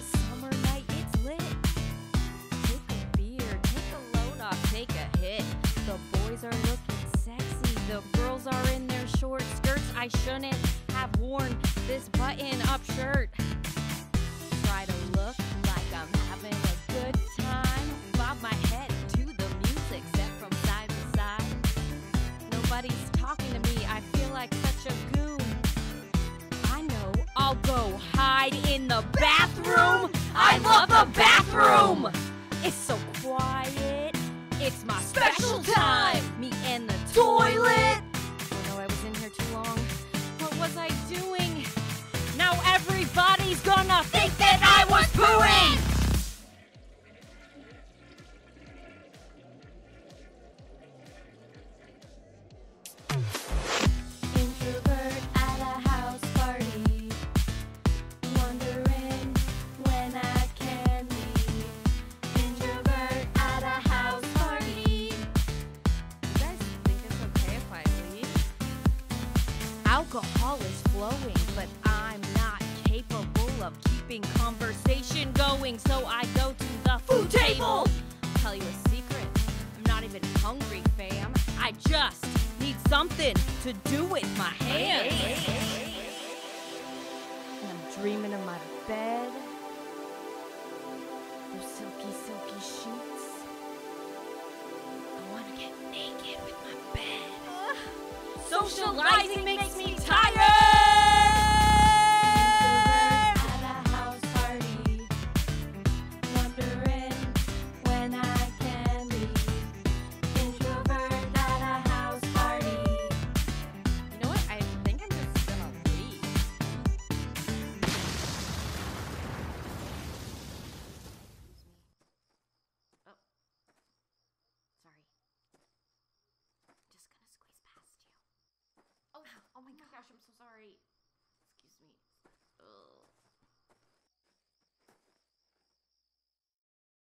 a summer night, it's lit. Take a beer, take a load off, take a hit. The boys are looking sexy, the girls are in their short skirts. I shouldn't have worn this button-up shirt. Try to look like I'm having a good time. Bob my head to the music, step from side to side. Nobody's talking to me, I feel like such a goon. I'll go hide in the bathroom. I love the bathroom. It's so quiet. It's my special time. Me and the toilet. Oh no, I was in here too long. What was I doing? Now everybody's gonna think that I was booing. Alcohol is flowing, but I'm not capable of keeping conversation going, so I go to the food table. I'll tell you a secret, I'm not even hungry, fam. I just need something to do with my hands. And I'm dreaming of my bed, those silky, silky sheets. I want to get naked with my bed. Socializing makes me tired. At a house party, wondering when I can leave. Introvert at a house party. You know what? I think I'm just gonna leave. Oh, sorry. Just gonna squeeze past you. Oh my gosh, I'm so sorry. Excuse me. Ugh.